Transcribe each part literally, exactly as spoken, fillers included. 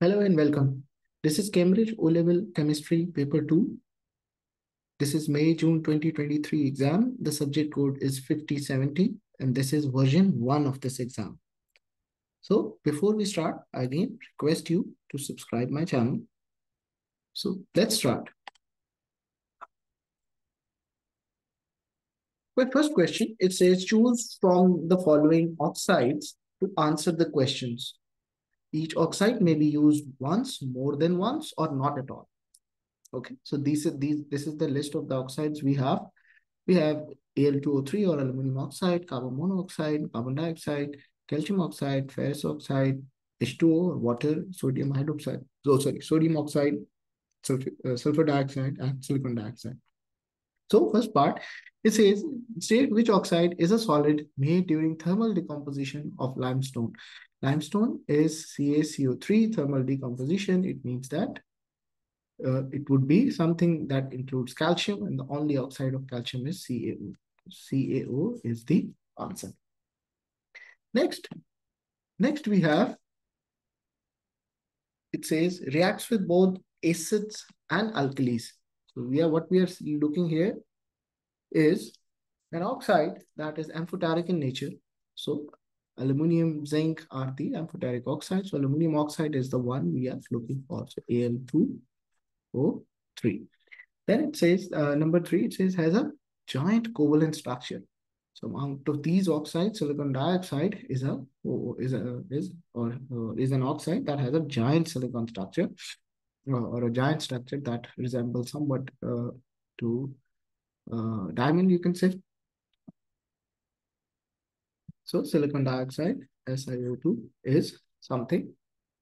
Hello and welcome. This is Cambridge O-Level Chemistry Paper two. This is May June twenty twenty-three exam. The subject code is fifty seventy and this is version one of this exam. So before we start, I again request you to subscribe my channel. So let's start. My first question, it says choose from the following oxides to answer the questions. Each oxide may be used once, more than once, or not at all. Okay, so these are these. This is the list of the oxides we have. We have A L two O three or aluminum oxide, carbon monoxide, carbon dioxide, calcium oxide, ferrous oxide, H two O or water, sodium hydroxide. So sorry, sodium oxide, sulfur, uh, sulfur dioxide, and silicon dioxide. So first part, it says state which oxide is a solid made during thermal decomposition of limestone. Limestone is C a C O three thermal decomposition. It means that uh, it would be something that includes calcium, and the only oxide of calcium is C a O. C a O is the answer. Next, next we have, it says reacts with both acids and alkalis. So we are, what we are looking here is an oxide that is amphoteric in nature. So aluminum, zinc are the amphoteric oxides. So aluminum oxide is the one we are looking for. So A L two O three. Then it says, uh, number three, it says has a giant covalent structure. So amount of these oxides, silicon dioxide is a is a is or uh, is an oxide that has a giant silicon structure or, or a giant structure that resembles somewhat uh, to uh, diamond, you can say. So silicon dioxide, S i O two, is something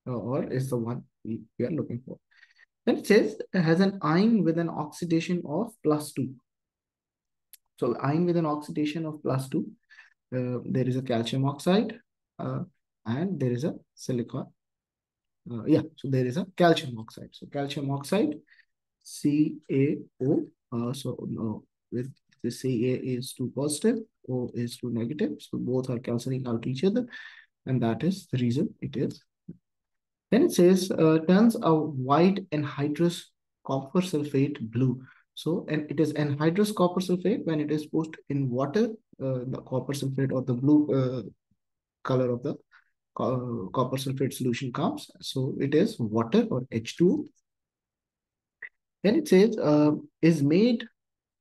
or is the one we, we are looking for. Then it says it has an ion with an oxidation of plus two. So ion with an oxidation of plus two. Uh, there is a calcium oxide uh, and there is a silicon. Uh, yeah, so there is a calcium oxide. So calcium oxide, C a O, uh, so no, with the C a is two positive. O is two negative, so both are cancelling out each other, and that is the reason it is. Then it says uh, turns a white anhydrous copper sulfate blue. So and it is anhydrous copper sulfate when it is pushed in water. Uh, the copper sulfate or the blue uh, color of the co copper sulfate solution comes. So it is water or H two O. Then it says uh, is made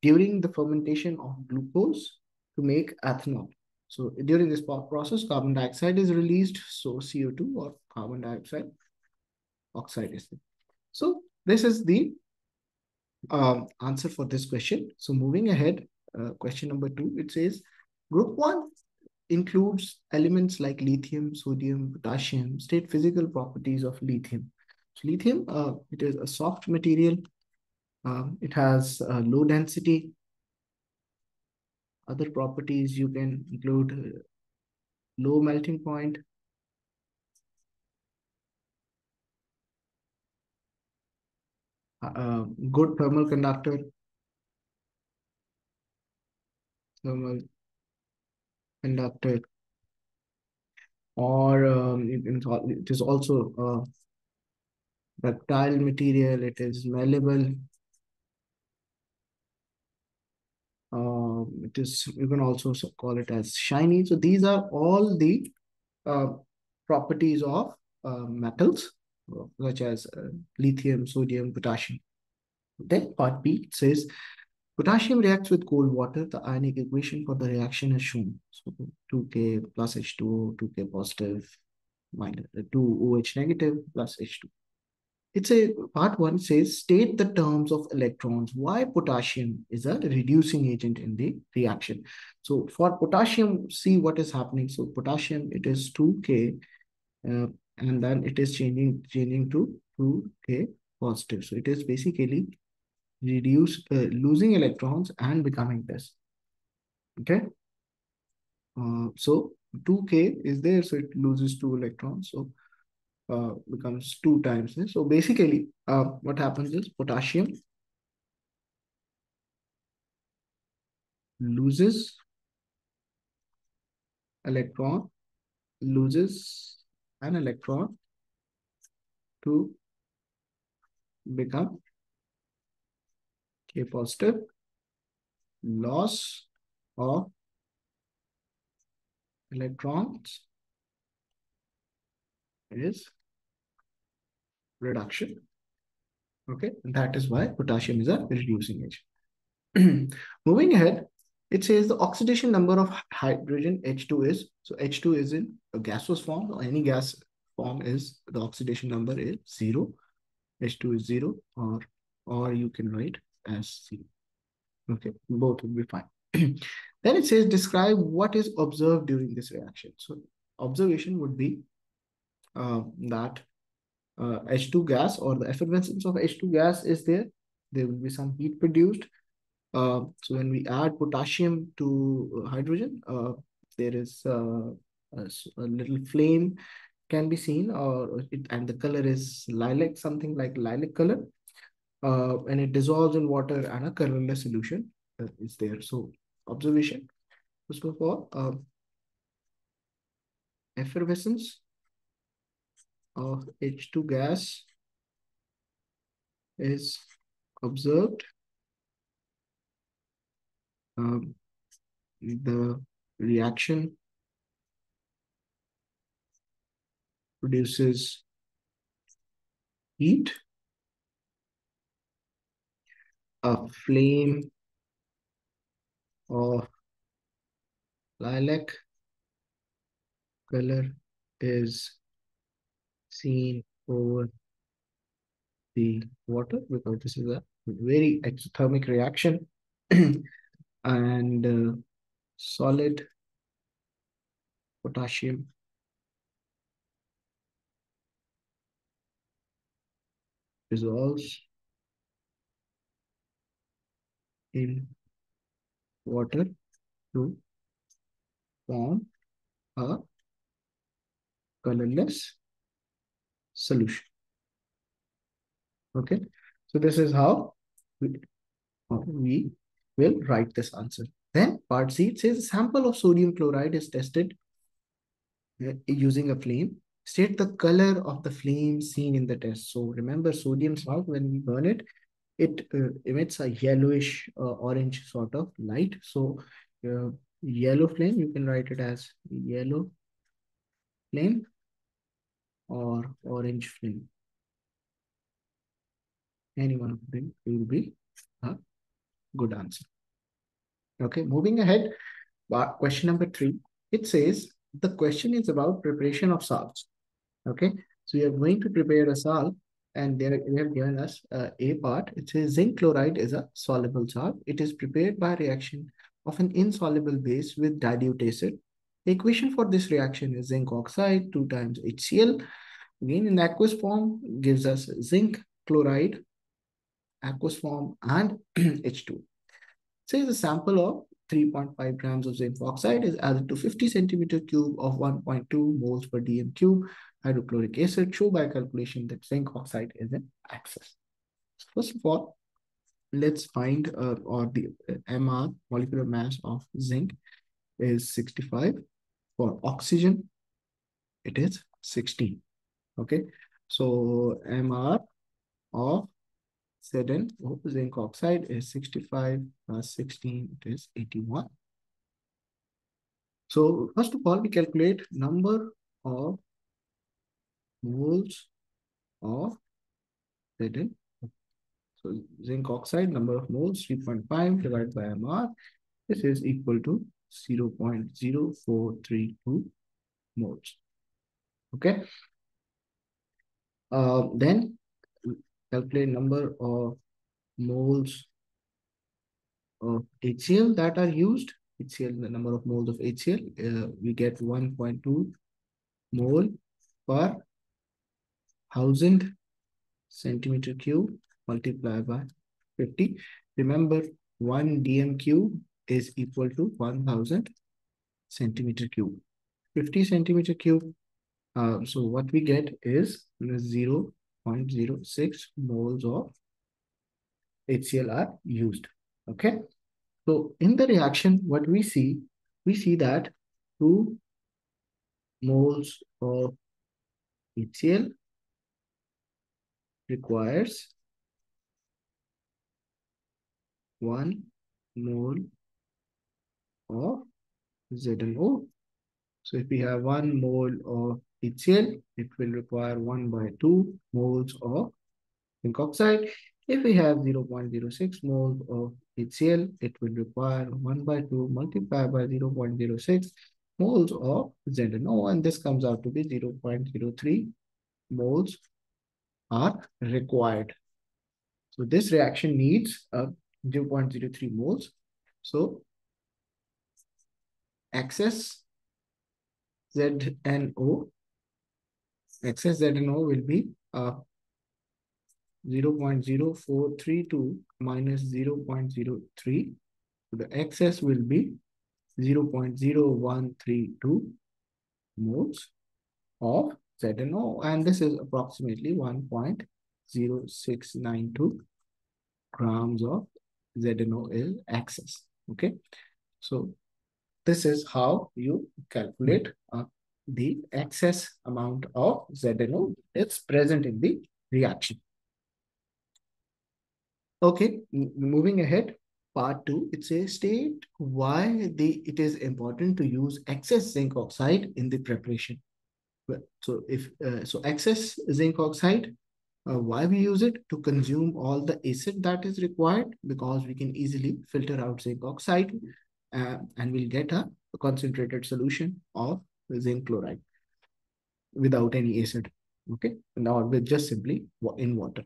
during the fermentation of glucose to make ethanol. So during this process, carbon dioxide is released. So C O two or carbon dioxide oxide is there. So this is the um, answer for this question. So moving ahead, uh, question number two, it says group one includes elements like lithium, sodium, potassium. State physical properties of lithium. So lithium, uh, it is a soft material. Um, it has uh, low density. Other properties you can include low melting point, uh, good thermal conductor, thermal conductor, or um, it, it is also a ductile material, it is malleable. Uh, it is, you can also call it as shiny. So these are all the uh, properties of uh, metals, such as uh, lithium, sodium, potassium. Then part B, it says potassium reacts with cold water. The ionic equation for the reaction is shown. So two K plus H two O, two K positive, minus two O H negative plus H two. It's a part one says state the terms of electrons. Why potassium is a reducing agent in the reaction. So for potassium, see what is happening. So potassium, it is two K uh, and then it is changing changing to two K positive. So it is basically reduce uh, losing electrons and becoming this. Okay. Uh, so two K is there, so it loses two electrons. So Uh, becomes two times this. So basically, uh, what happens is potassium loses electron, loses an electron to become K positive, loss of electrons is reduction. Okay, and that is why potassium is a reducing agent. Moving ahead, it says the oxidation number of hydrogen H two is, so H two is in a gaseous form, or any gas form is, the oxidation number is zero. H two is zero, or, or you can write as zero. Okay, both will be fine. Then it says describe what is observed during this reaction. So observation would be uh, that uh, H two gas or the effervescence of H two gas is there. There will be some heat produced. Uh, so when we add potassium to hydrogen, uh, there is uh, a, a little flame can be seen, or it, and the color is lilac, something like lilac color, uh, and it dissolves in water and a colorless solution uh, is there. So observation, first of all, uh, effervescence of H two gas is observed. Um, the reaction produces heat, a flame of lilac color is seen over the water, because this is a very exothermic reaction. And uh, solid potassium dissolves in water to form a colorless solution. Okay, so this is how we, how we will write this answer. Then part C, it says a sample of sodium chloride is tested using a flame. State the color of the flame seen in the test. So remember, sodium salt, when we burn it, it uh, emits a yellowish uh, orange sort of light. So uh, yellow flame, you can write it as yellow flame or orange flame. Any one of them will be a good answer. Okay, moving ahead, question number three. It says the question is about preparation of salts. Okay, so you are going to prepare a salt, and they have given us uh, a part. It says zinc chloride is a soluble salt. It is prepared by reaction of an insoluble base with dilute acid. The equation for this reaction is zinc oxide two times H C l. Again, in aqueous form gives us zinc chloride, aqueous form, and H two. Says a sample of three point five grams of zinc oxide is added to fifty centimeter cube of one point two moles per d m cube hydrochloric acid. Show by calculation that zinc oxide is in excess. So first of all, let's find uh, or the uh, M R, molecular mass of zinc is sixty-five. For oxygen, it is sixteen. Okay, so M R of seven, zinc oxide is sixty-five plus sixteen, it is eighty-one. So first of all, we calculate number of moles of Z n. So zinc oxide, number of moles, three point five divided by M R. This is equal to zero point zero four three two moles. Okay. Uh, then calculate number of moles of HCl that are used. HCl, the number of moles of HCl, uh, we get one point two mole per thousand centimeter cube multiplied by fifty. Remember, one d m cube is equal to one thousand centimeter cube. fifty centimeter cube. Uh, so what we get is zero point zero six moles of HCl are used. Okay, so in the reaction, what we see, we see that two moles of HCl requires one mole of ZnO. So if we have one mole of HCl, it will require one by two moles of zinc oxide. If we have zero point zero six moles of HCl, it will require one by two multiplied by zero point zero six moles of ZnO, and this comes out to be zero point zero three moles are required. So this reaction needs a zero point zero three moles. So excess ZnO, excess ZnO will be uh, zero point zero four three two minus zero point zero three. So the excess will be zero point zero one three two moles of ZnO, and this is approximately one point zero six nine two grams of ZnO is excess. Okay, so this is how you calculate uh, the excess amount of ZnO that's present in the reaction. Okay, moving ahead, part two, it says state why the it is important to use excess zinc oxide in the preparation. So if uh, so excess zinc oxide, uh, why we use it? To consume all the acid that is required, because we can easily filter out zinc oxide uh, and we'll get a, a concentrated solution of zinc chloride without any acid, okay, now with just simply in water.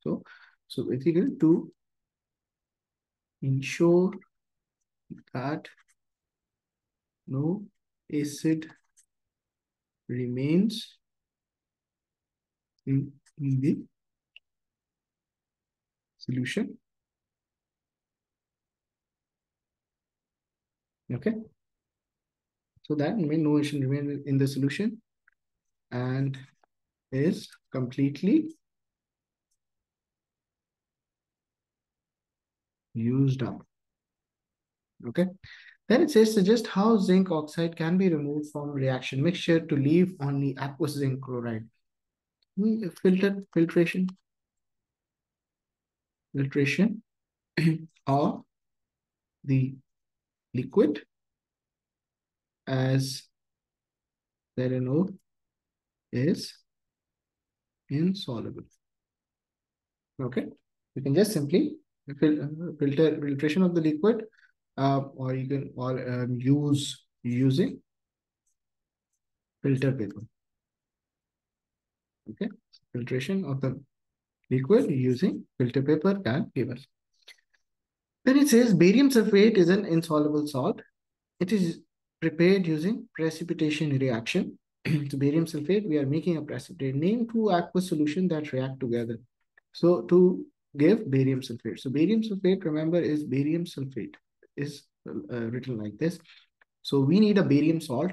So, so basically to ensure that no acid remains in, in the solution. Okay. So that no acid remains in the solution and is completely used up. Okay. Then it says suggest how zinc oxide can be removed from reaction mixture to leave only aqueous zinc chloride. We filter filtration, filtration of the liquid as ZnO is insoluble. Okay, you can just simply filter filtration of the liquid. Uh, or you can or um, use using filter paper. Okay, filtration of the liquid using filter paper can give us. Then it says barium sulfate is an insoluble salt. It is prepared using precipitation reaction. So barium sulfate, we are making a precipitate. Name two aqueous solutions that react together. So to give barium sulfate. So barium sulfate, remember, is barium sulfate. Is uh, written like this. So we need a barium salt,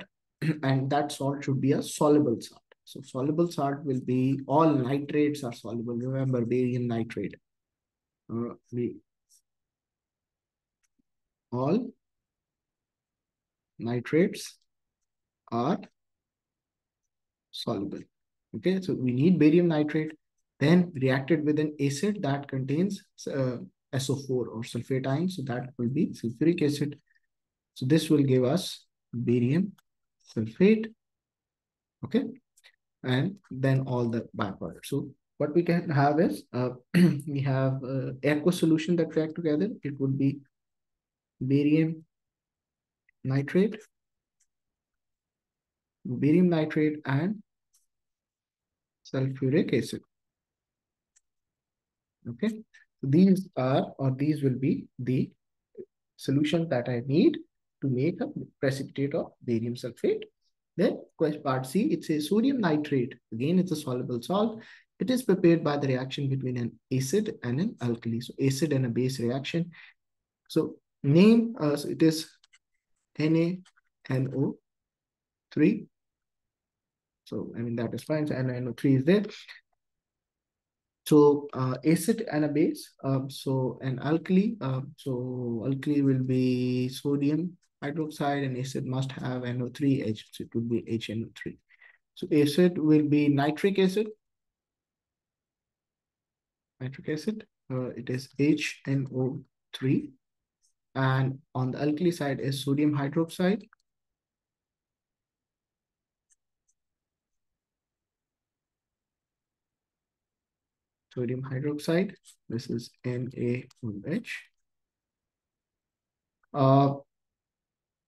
and that salt should be a soluble salt. So soluble salt will be, all nitrates are soluble. Remember barium nitrate. Uh, we, all nitrates are soluble. Okay, so we need barium nitrate, then reacted with an acid that contains uh, S O four or sulfate ion, so that will be sulfuric acid. So this will give us barium sulfate, okay, and then all the byproducts. So what we can have is uh, we have uh, aqueous solution that react together. It would be barium nitrate, barium nitrate, and sulfuric acid. Okay. These are, or these will be the solution that I need to make a precipitate of barium sulfate. Then part C, it says sodium nitrate. Again, it's a soluble salt. It is prepared by the reaction between an acid and an alkali. So acid and a base reaction. So name, uh, so it is N A N O three. So, I mean, that is fine. So N A N O three is there. So uh, acid and a base, um, so an alkali, um, so alkali will be sodium hydroxide, and acid must have N O three H, so it would be H N O three. So acid will be nitric acid, nitric acid. Uh, it is H N O three. And on the alkali side is sodium hydroxide. Sodium hydroxide, this is N A O H. Uh,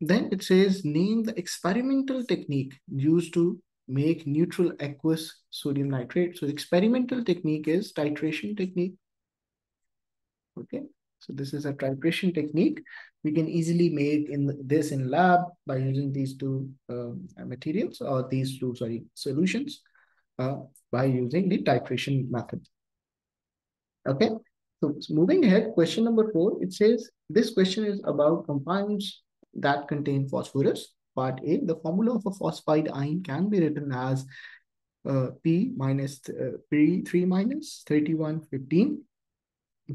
then it says, name the experimental technique used to make neutral aqueous sodium nitrate. So the experimental technique is titration technique. Okay, so this is a titration technique. We can easily make in this in lab by using these two um, materials or these two, sorry, solutions uh, by using the titration method. Okay, so moving ahead, question number four, it says this question is about compounds that contain phosphorus. Part A, the formula of a phosphide ion can be written as uh, P minus uh, P three minus thirty-one fifteen.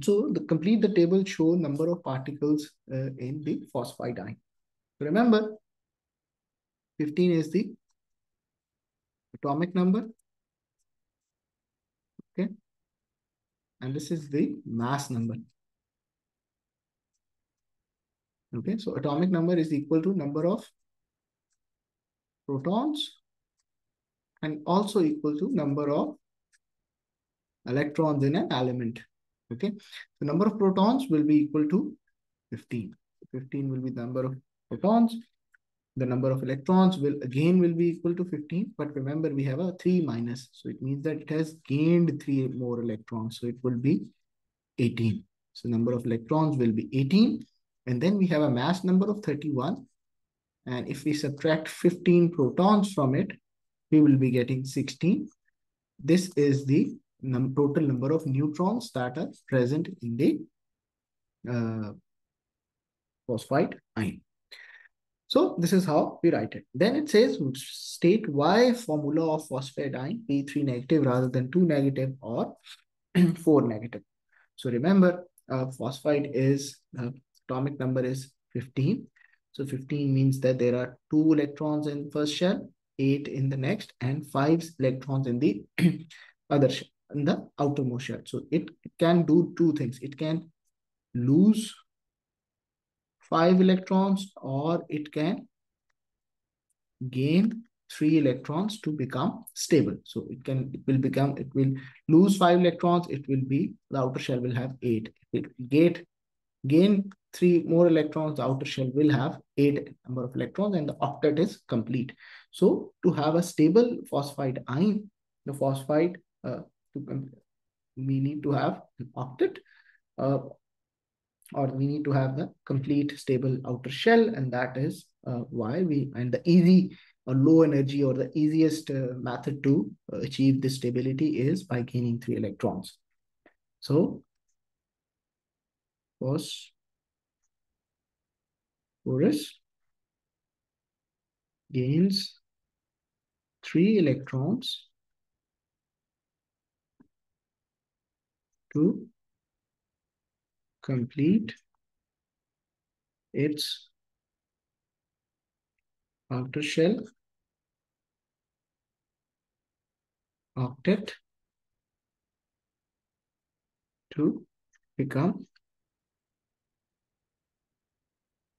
So the complete the table show number of particles uh, in the phosphide ion. Remember, fifteen is the atomic number. Okay. And this is the mass number. Okay, so atomic number is equal to number of protons and also equal to number of electrons in an element. Okay, the number of protons will be equal to fifteen. fifteen will be the number of protons. The number of electrons will again will be equal to fifteen, but remember we have a three minus, so it means that it has gained three more electrons, so it will be eighteen. So number of electrons will be eighteen, and then we have a mass number of thirty-one, and if we subtract fifteen protons from it, we will be getting sixteen. This is the num total number of neutrons that are present in the uh, phosphide ion. So this is how we write it. Then it says, state why formula of phosphate ion P three negative rather than two negative or four negative. So remember, uh, phosphide is, uh, atomic number is fifteen. So fifteen means that there are two electrons in first shell, eight in the next, and five electrons in the other shell, in the outermost shell. So it can do two things. It can lose five electrons, or it can gain three electrons to become stable. So it can, it will become, it will lose five electrons, it will be, the outer shell will have eight. It will get, gain three more electrons, the outer shell will have eight number of electrons, and the octet is complete. So to have a stable phosphide ion, the phosphide, uh, to, we need to have an octet, uh, or we need to have the complete stable outer shell, and that is uh, why we, and the easy or low energy or the easiest uh, method to uh, achieve this stability is by gaining three electrons. So, phosphorus gains three electrons to complete its outer shell octet to become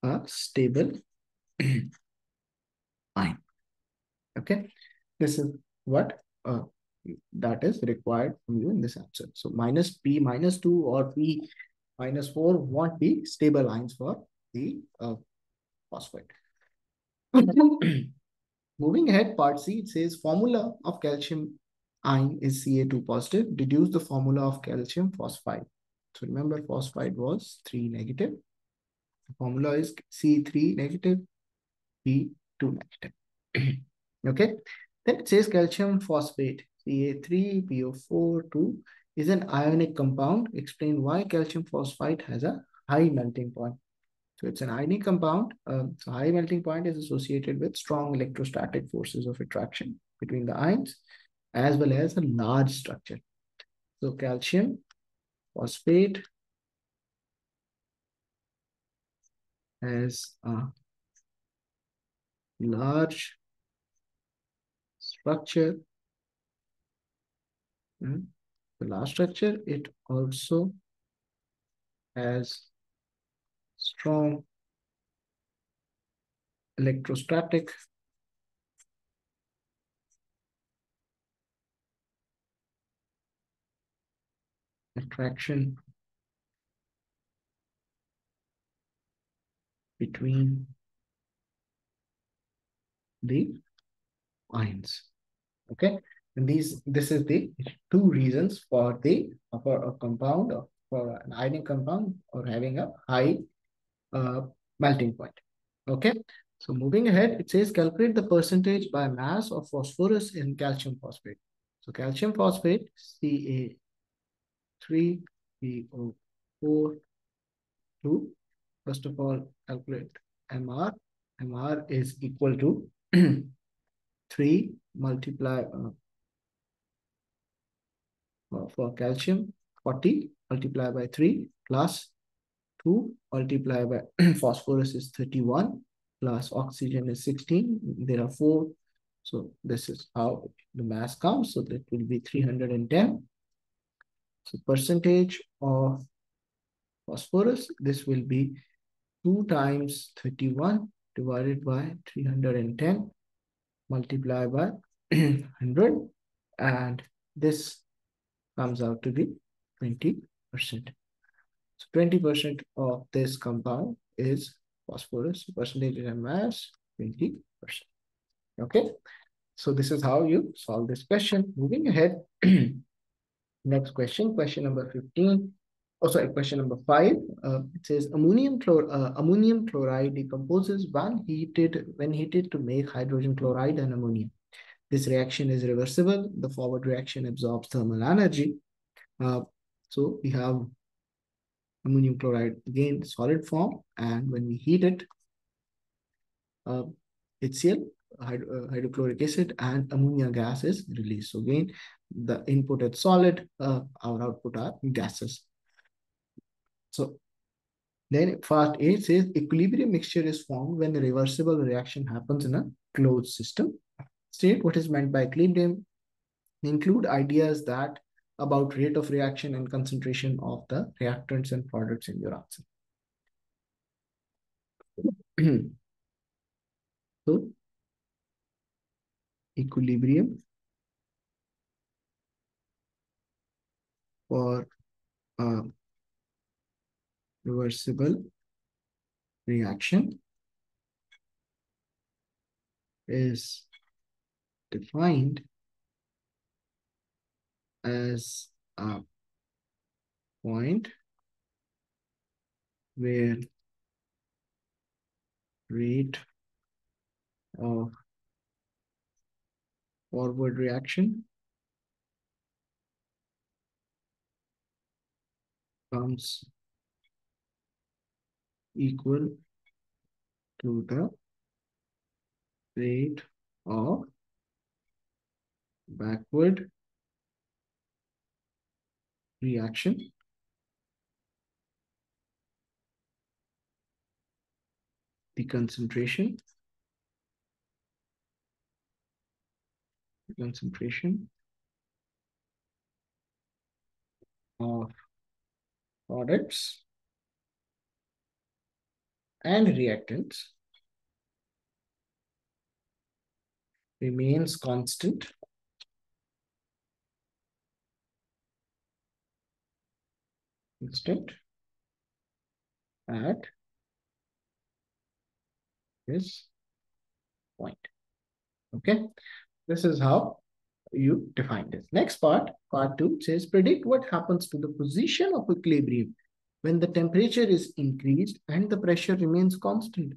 a stable ion. Okay, this is what uh, that is required from you in this answer. So minus P minus two or P minus four won't be stable lines for the uh, phosphate. Moving ahead, part C, it says formula of calcium ion is C a two positive. Deduce the formula of calcium phosphide. So remember, phosphide was three negative. The formula is C three negative, P two negative. Okay. Then it says calcium phosphate C a three P O four two is an ionic compound. Explain why calcium phosphide has a high melting point. So it's an ionic compound. Uh, so high melting point is associated with strong electrostatic forces of attraction between the ions, as well as a large structure. So calcium phosphate has a large structure. Hmm. the last structure, it also has strong electrostatic attraction between the ions. Okay, and these this is the two reasons for the for a compound or for an ionic compound or having a high uh, melting point. Okay, so moving ahead, it says calculate the percentage by mass of phosphorus in calcium phosphate. So calcium phosphate C A three P O four two. First of all, calculate M R. M R is equal to three multiply uh, for calcium forty multiply by three plus two multiply by phosphorus is thirty-one plus oxygen is sixteen. There are four. So this is how the mass comes. So that will be three hundred ten. So percentage of phosphorus, this will be two times thirty-one divided by three hundred ten multiplied by one hundred, and this comes out to be twenty percent. So twenty percent of this compound is phosphorus, percentage in mass twenty percent. Okay, so this is how you solve this question. Moving ahead, next question, question number fifteen. Oh, sorry, question number five. Uh, it says ammonium chlor uh, ammonium chloride decomposes when heated when heated to make hydrogen chloride and ammonia. This reaction is reversible. The forward reaction absorbs thermal energy. Uh, so we have ammonium chloride again, solid form, and when we heat it, uh, H C l, hydro uh, hydrochloric acid, and ammonia gas is released. So again, the input is solid. Uh, our output are gases. So then first it says equilibrium mixture is formed when the reversible reaction happens in a closed system. State what is meant by equilibrium. Include ideas that about rate of reaction and concentration of the reactants and products in your answer. So equilibrium for uh, reversible reaction is defined as a point where rate of forward reaction comes equal to the rate of backward reaction the concentration the concentration of products and reactants remains constant constant at this point. Okay, this is how you define this. Next part, part two says predict what happens to the position of equilibrium when the temperature is increased and the pressure remains constant.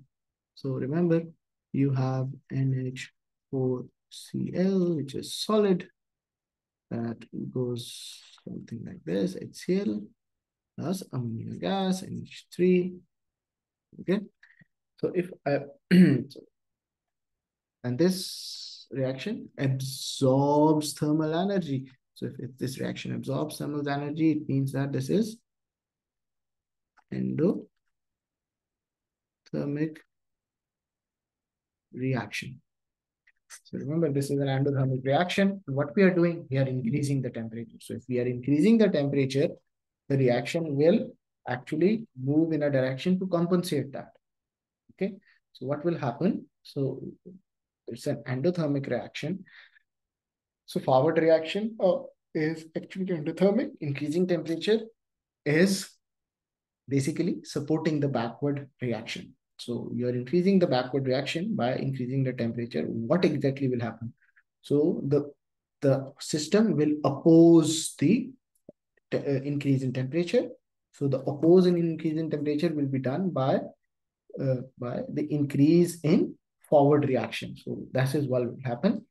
So remember, you have N H four C l, which is solid. That goes something like this, H C l plus ammonia gas, N H three. Okay. So if I, and this reaction absorbs thermal energy. So if it, this reaction absorbs thermal energy, it means that this is endothermic reaction. So remember, this is an endothermic reaction. What we are doing, we are increasing the temperature. So if we are increasing the temperature, the reaction will actually move in a direction to compensate that. Okay. So what will happen? So it's an endothermic reaction. So forward reaction uh, is actually endothermic. Increasing temperature is basically supporting the backward reaction. So you are increasing the backward reaction by increasing the temperature. What exactly will happen? So the, the system will oppose the uh, increase in temperature. So the opposing increase in temperature will be done by, uh, by the increase in forward reaction. So that is what will happen.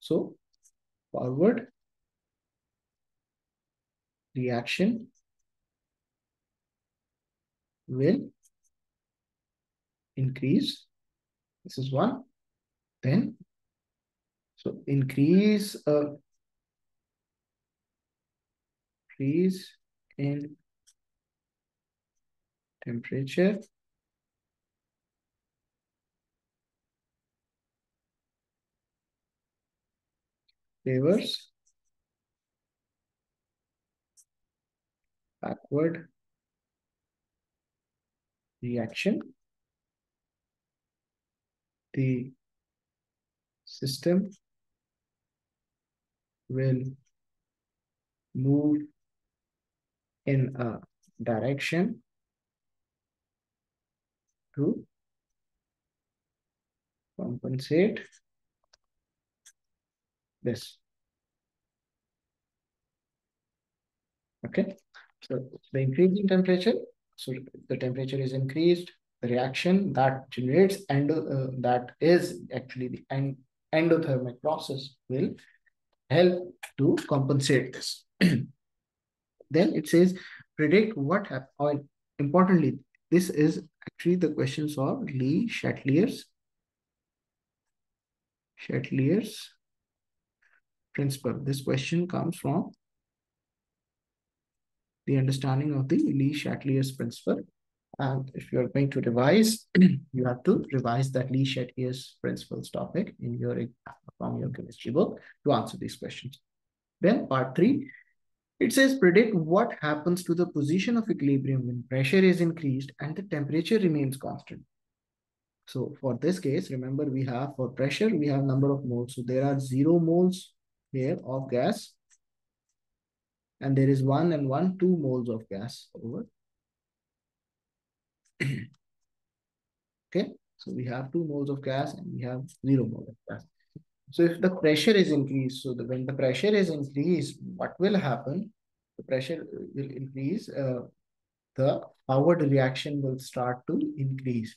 So forward reaction will increase. This is one. Then, so increase, uh, increase in temperature favors backward reaction. The system will move in a direction to compensate this. Okay, so the increase in temperature, so the temperature is increased, the reaction that generates endo, uh, that is actually the end, endothermic process will help to compensate this. Then it says predict what happened, or importantly, this is actually the questions of Le Chatelier's, Chatelier's principle. This question comes from the understanding of the Le Chatelier's principle. And if you are going to revise, you have to revise that Le Chatelier's principles topic in your, from your chemistry book to answer these questions. Then part three, it says predict what happens to the position of equilibrium when pressure is increased and the temperature remains constant. So for this case, remember we have for pressure, we have number of moles. So there are zero moles here of gas. And there is one and one, two moles of gas over. Okay, so we have two moles of gas and we have zero moles of gas. So if the pressure is increased, so the, when the pressure is increased, what will happen? The pressure will increase, uh, the forward reaction will start to increase.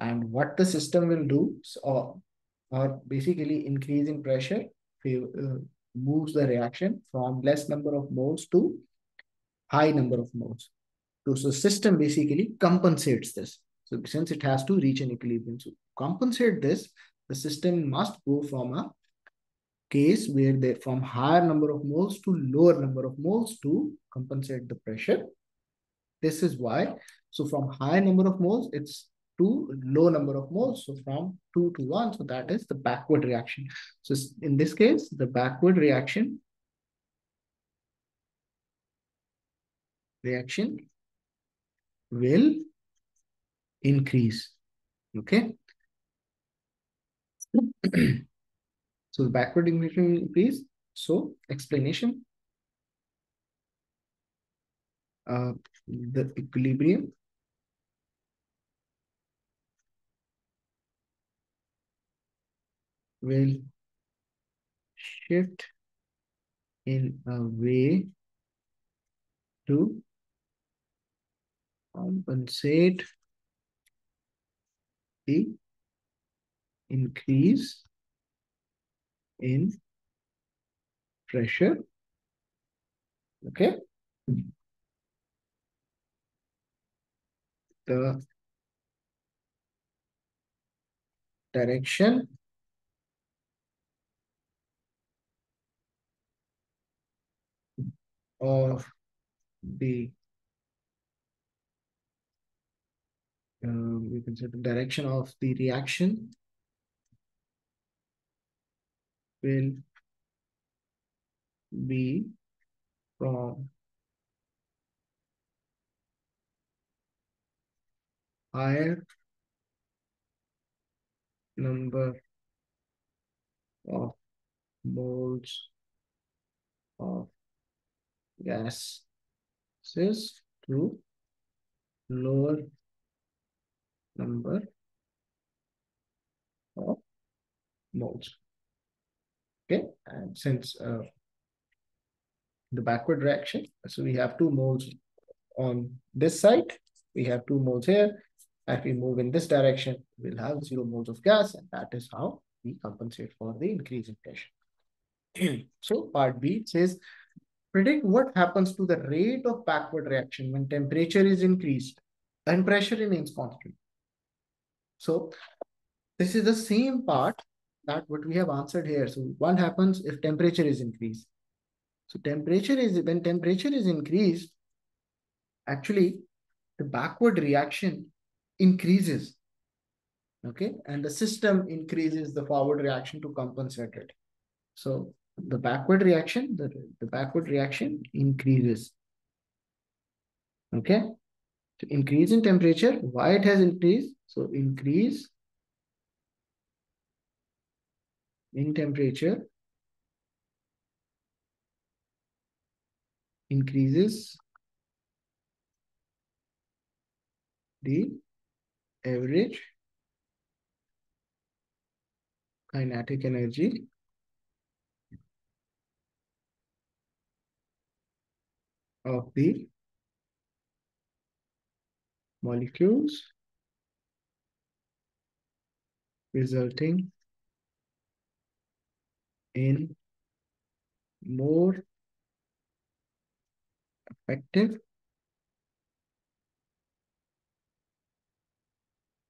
And what the system will do, so, or, or basically increasing pressure uh, moves the reaction from less number of moles to high number of moles. So, so system basically compensates this. So since it has to reach an equilibrium, so compensate this, the system must go from a case where they from higher number of moles to lower number of moles to compensate the pressure. This is why. So from high number of moles, it's to low number of moles. So from two to one, so that is the backward reaction. So in this case, the backward reaction reaction will increase. Okay. So backward increase. So explanation. Uh, the equilibrium will shift in a way to compensate the increase in pressure. Okay. The direction of the um, you can say the direction of the reaction will be from higher number of moles of gases to lower number of moles. Okay, and since uh, the backward reaction, so we have two moles on this side, we have two moles here. If we move in this direction, we'll have zero moles of gas, and that is how we compensate for the increase in pressure. So part B says, predict what happens to the rate of backward reaction when temperature is increased and pressure remains constant. So this is the same part that what we have answered here. So what happens if temperature is increased? So temperature is, when temperature is increased, actually the backward reaction increases, okay? And the system increases the forward reaction to compensate it. So the backward reaction, the, the backward reaction increases, okay? To increase in temperature, why it has increased? So increase in temperature increases the average kinetic energy of the molecules resulting in more effective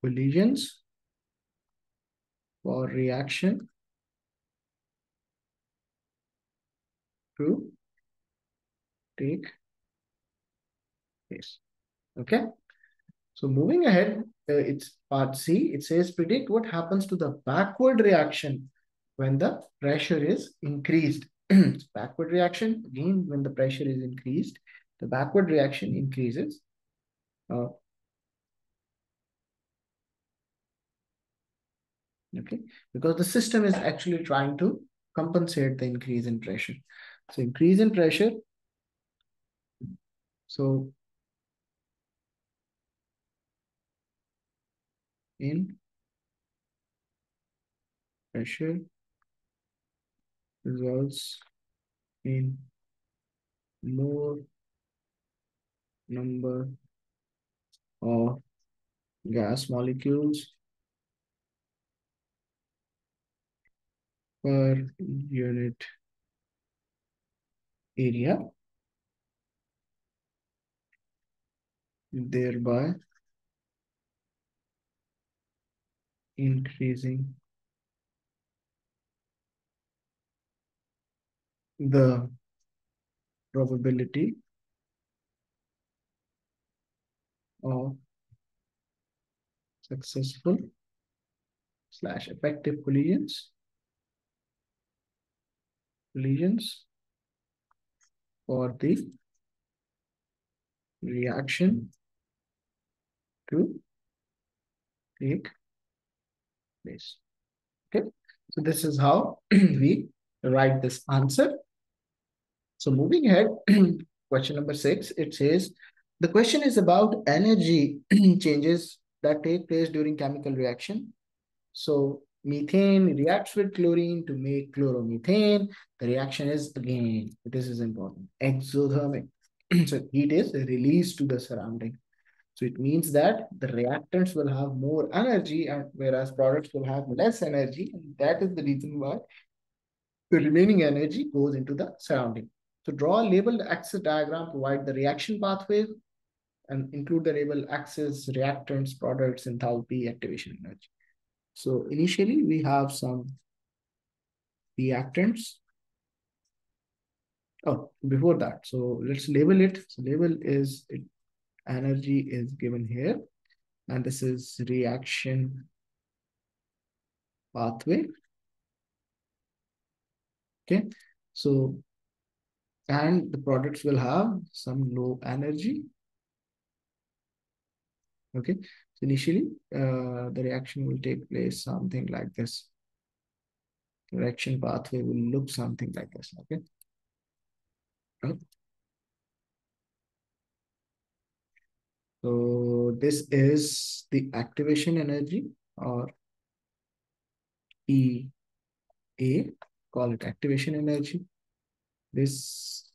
collisions for reaction to take place. Okay, so moving ahead, uh, it's part C. It says predict what happens to the backward reaction when the pressure is increased. Backward reaction, again, when the pressure is increased, the backward reaction increases. Uh, Okay, because the system is actually trying to compensate the increase in pressure. So increase in pressure. So in pressure results in more number of gas molecules per unit area, thereby increasing the probability of successful slash effective collisions collisions for the reaction to take place. Okay, so this is how we write this answer. So moving ahead, question number six, it says the question is about energy changes that take place during chemical reaction. So methane reacts with chlorine to make chloromethane. The reaction is, again, this is important, exothermic. So heat is released to the surrounding. So it means that the reactants will have more energy, and whereas products will have less energy. And that is the reason why the remaining energy goes into the surrounding. So draw a labeled axis diagram, provide the reaction pathway, and include the labeled axis, reactants, products, enthalpy, activation energy. So initially we have some reactants. Oh, before that, so let's label it. So label is, it, energy is given here, and this is reaction pathway. Okay, so and the products will have some low energy. Okay, so initially uh, the reaction will take place something like this. The reaction pathway will look something like this. Okay. Okay. So this is the activation energy, or E A, call it activation energy. This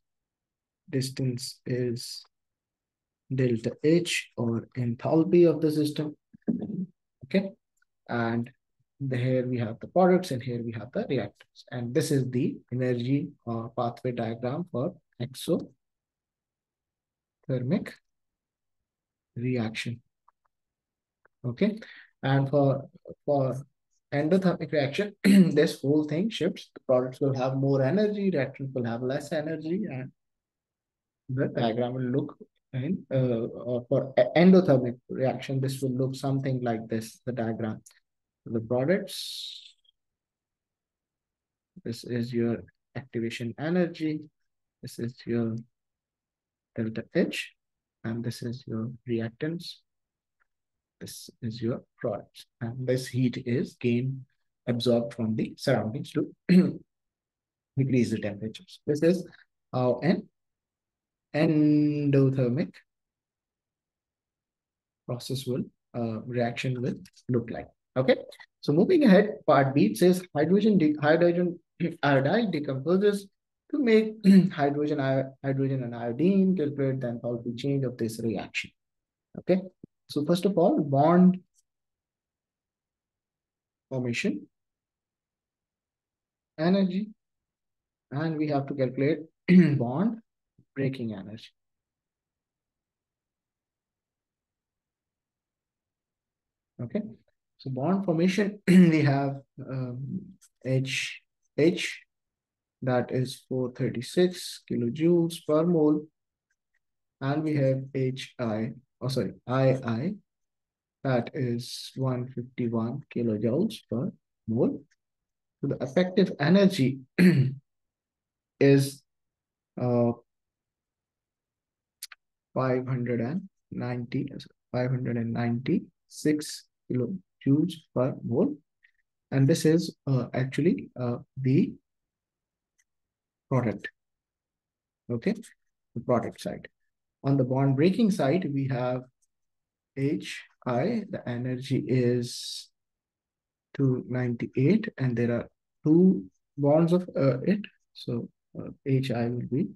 distance is delta H, or enthalpy of the system. Okay. And the, here we have the products and here we have the reactants. And this is the energy or pathway diagram for exothermic reaction. Okay. And for, for endothermic reaction, this whole thing shifts. The products will have more energy, reactants will have less energy, and the diagram will look in, uh, or for endothermic reaction, this will look something like this, the diagram. The products, this is your activation energy, this is your delta H, and this is your reactants, this is your products, and this heat is gained, absorbed from the surroundings to decrease the temperatures. This is how an endothermic process will, uh, reaction will look like. Okay, so moving ahead, part B says hydrogen de hydrogen iodide decomposes to make hydrogen hydrogen and iodine. Calculate the enthalpy change of this reaction. Okay, so first of all, bond formation, energy, and we have to calculate bond breaking energy. Okay. So bond formation, we have um, H, H, that is four hundred thirty-six kilojoules per mole. And we have H I, oh sorry, I I, that is one hundred fifty-one kilojoules per mole. So the effective energy is uh, five hundred ninety, five hundred ninety-six kilojoules joules per mole, and this is uh, actually uh, the product. Okay, the product side. On the bond breaking side, we have H I, the energy is two hundred ninety-eight, and there are two bonds of uh, it. So uh, H I will be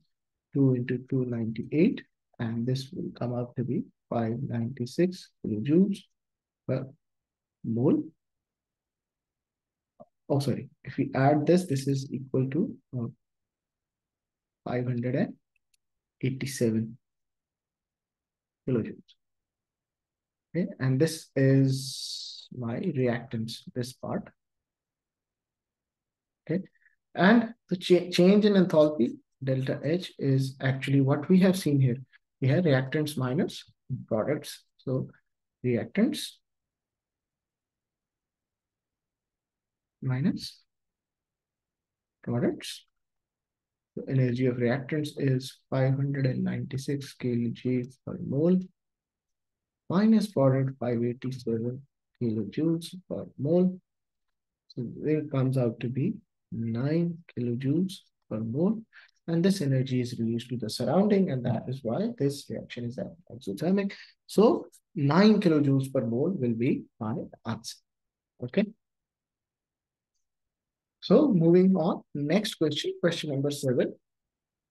two into two hundred ninety-eight, and this will come out to be five hundred ninety-six kilojoules per mole. Oh, sorry. If we add this, this is equal to uh, five hundred eighty-seven kilojoules. Okay, and this is my reactants, this part. Okay, and the cha change in enthalpy, delta H, is actually what we have seen here. We have reactants minus products. So reactants minus products. The energy of reactants is five hundred ninety-six kilojoules per mole minus product five hundred eighty-seven kilojoules per mole. So it comes out to be nine kilojoules per mole. And this energy is released to the surrounding, and that is why this reaction is exothermic. So nine kilojoules per mole will be my answer. Okay. So moving on, next question, question number seven.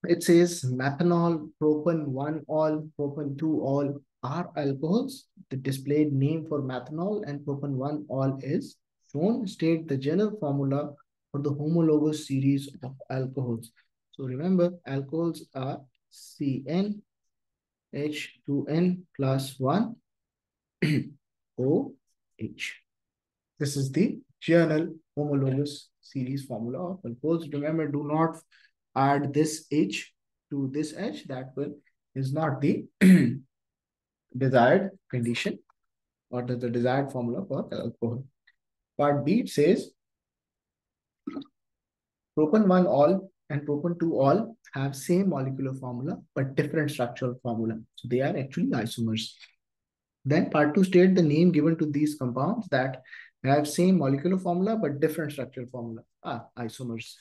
It says methanol, propan one ol, propan two ol are alcohols. The displayed name for methanol and propan one ol is shown. State the general formula for the homologous series of alcohols. So remember, alcohols are C n H two n plus one O H. This is the general homologous series formula of alcohols. Remember, do not add this H to this H. That will is not the desired condition or the, the desired formula for alcohol. Part B says proton one all and proton two all have same molecular formula but different structural formula. So they are actually isomers. Then part two state the name given to these compounds that have same molecular formula but different structural formula are ah, isomers.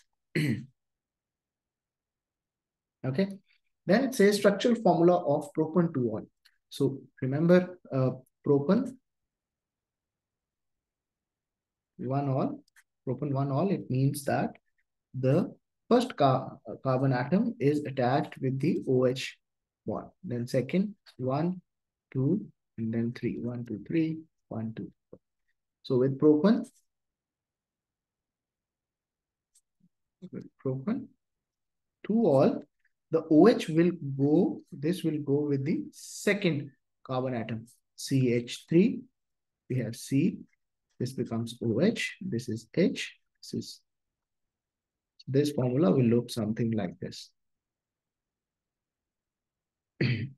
Okay. Then it says structural formula of proton two all. So remember uh, proton one all, proton one all, it means that the first car carbon atom is attached with the OH bond. Then second, one, two, and then three. One, two, three, one, two. Four. So with proton, with proton, two all, the OH will go, this will go with the second carbon atom, C H three. We have C, this becomes OH, this is H, this is, this formula will look something like this. Okay,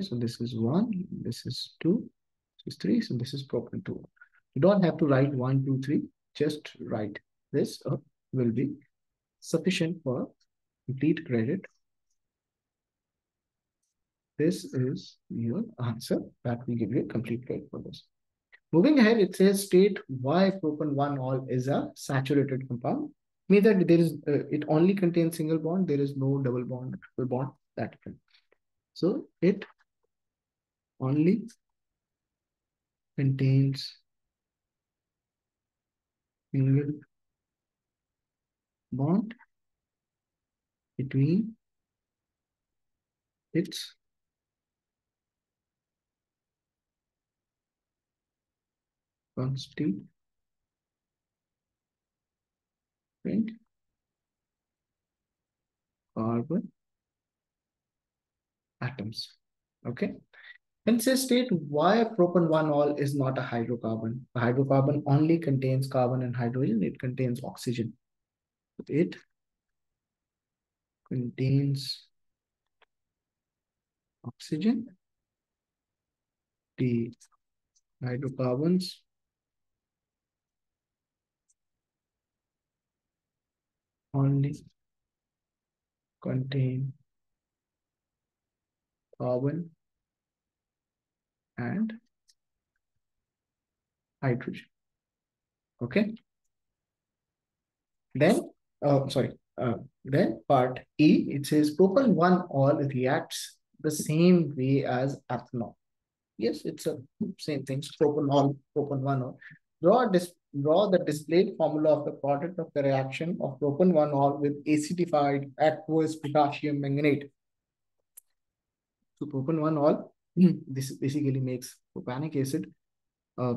so this is one, this is two, this is three, so this is proton two. You don't have to write one, two, three, just write this up. Will be sufficient for complete credit. This is your answer that will give you a complete credit for this. Moving ahead, it says state why proton one all is a saturated compound. Means that there is uh, it only contains single bond. There is no double bond, double bond that kind. So it only contains single bond between its constituent carbon atoms. Okay. And say state why proton one all is not a hydrocarbon. A hydrocarbon only contains carbon and hydrogen, it contains oxygen. It contains oxygen. The hydrocarbons only contain carbon and hydrogen. Okay. Then Oh, sorry. Uh, then part E, it says proton one all reacts the same way as ethanol. Yes, it's a same thing. Propanol, proton one all. Draw, draw the displayed formula of the product of the reaction of proton one all with acidified aqueous potassium manganate. So proton one all, this basically makes propanic acid. Uh,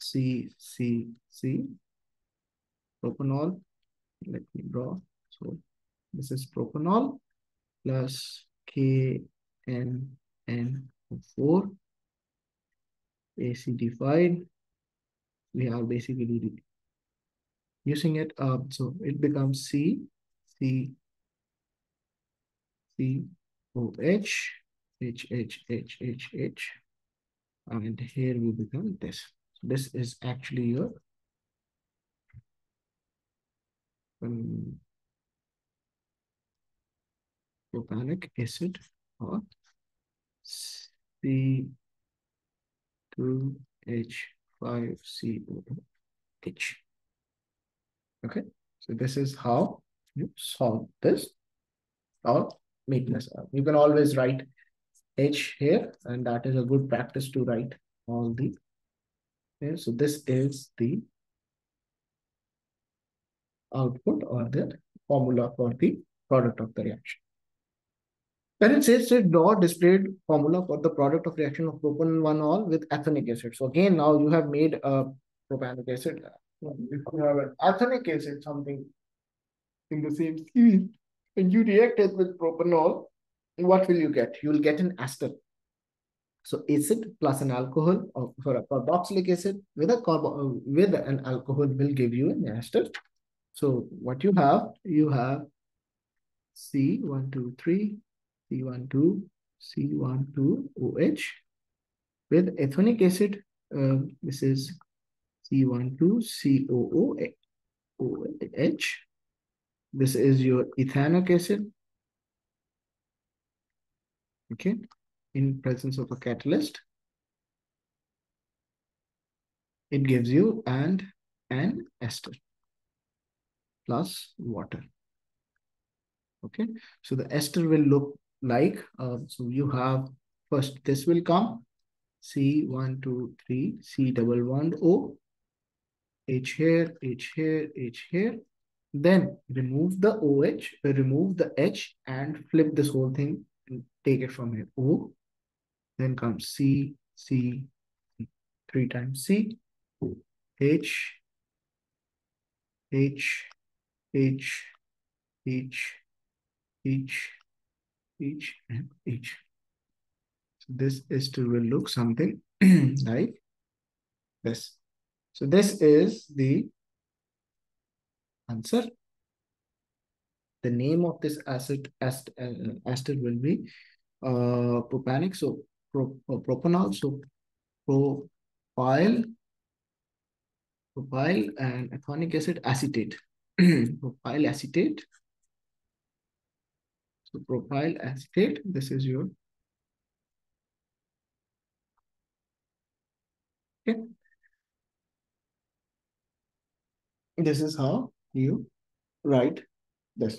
C, C, C. Propanol. Let me draw. So this is propanol plus K M N O four acidified. We are basically using it up. So it becomes C, C, C, O, H, H, H, H, H, H. And here we become this. So this is actually your Um, propanic acid or C two H five C O H. Okay, so this is how you solve this or make this up. You can always write H here, and that is a good practice to write all the. Okay, so this is the output or the formula for the product of the reaction. Then it says that draw displayed formula for the product of reaction of proton one all with ethanic acid. So again, now you have made a propanic acid. If you have an ethanic acid, something in the same series, and you react it with propanol, what will you get? You will get an ester. So acid plus an alcohol, or for a carboxylic acid with a carbo with an alcohol will give you an ester. So what you have, you have C one two three, C one two, C one two O H with ethonic acid. Uh, this is C one two C O O H. This is your ethanoic acid. Okay, in presence of a catalyst, it gives you and an ester plus water. Okay, so the ester will look like, uh, so you have first this will come C one two three, C double one O, H here, H here, H here. Then remove the OH, remove the H and flip this whole thing and take it from here. O, then comes C, C, three times C, H, H, H, H, H, H, and H. So this ester will look something like this. So this is the answer. The name of this acid ester, ester will be uh, propanic, so pro, uh, propanol, so propyl, propyl and ethonic acid acetate, propyl acetate. So propyl acetate, this is your, okay. This is how you write this.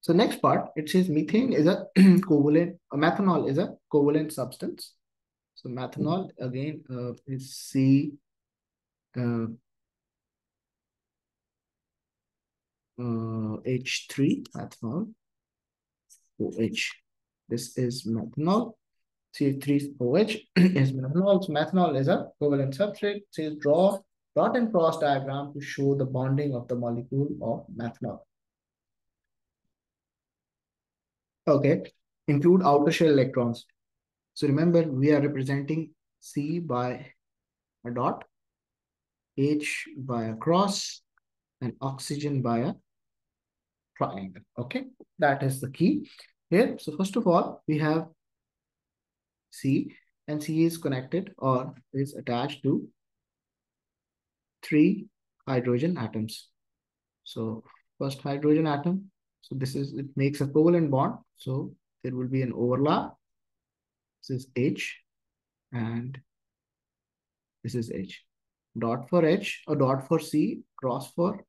So next part, it says methane is a covalent, uh, methanol is a covalent substance. So methanol again uh, is C, uh, uh, H three, methanol. OH. This is methanol. C three O H is methanol. So methanol is a covalent substrate. It says draw dot and cross diagram to show the bonding of the molecule of methanol. Okay, include outer shell electrons. So remember, we are representing C by a dot, H by a cross, and oxygen by a triangle. Okay, that is the key here. So first of all, we have C, and C is connected or is attached to three hydrogen atoms. So first hydrogen atom, so this is, it makes a covalent bond, so there will be an overlap. This is H and this is H, dot for H or dot for C, cross for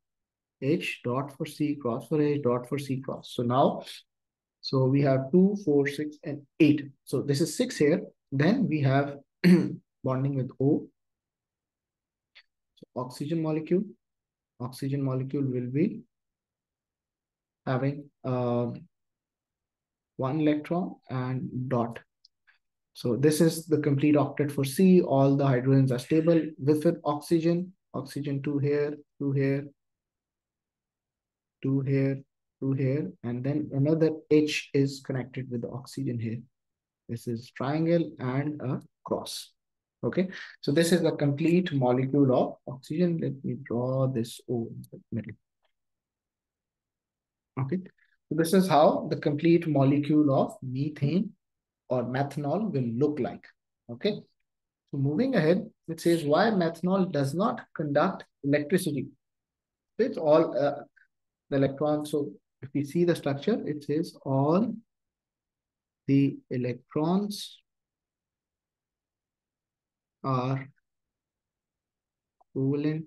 H, dot for C, cross for H, dot for C, cross. So now, so we have two, four, six, and eight. So this is six here. Then we have bonding with O. So oxygen molecule. Oxygen molecule will be having um, one electron and dot. So this is the complete octet for C. All the hydrogens are stable with, with oxygen. Oxygen two here, two here, two here, two here, and then another H is connected with the oxygen here. This is triangle and a cross. Okay, so this is the complete molecule of oxygen. Let me draw this O in the middle. Okay, so this is how the complete molecule of methane or methanol will look like. Okay, so moving ahead, it says why methanol does not conduct electricity. It's all uh, the electrons. So if we see the structure, it says all the electrons are covalently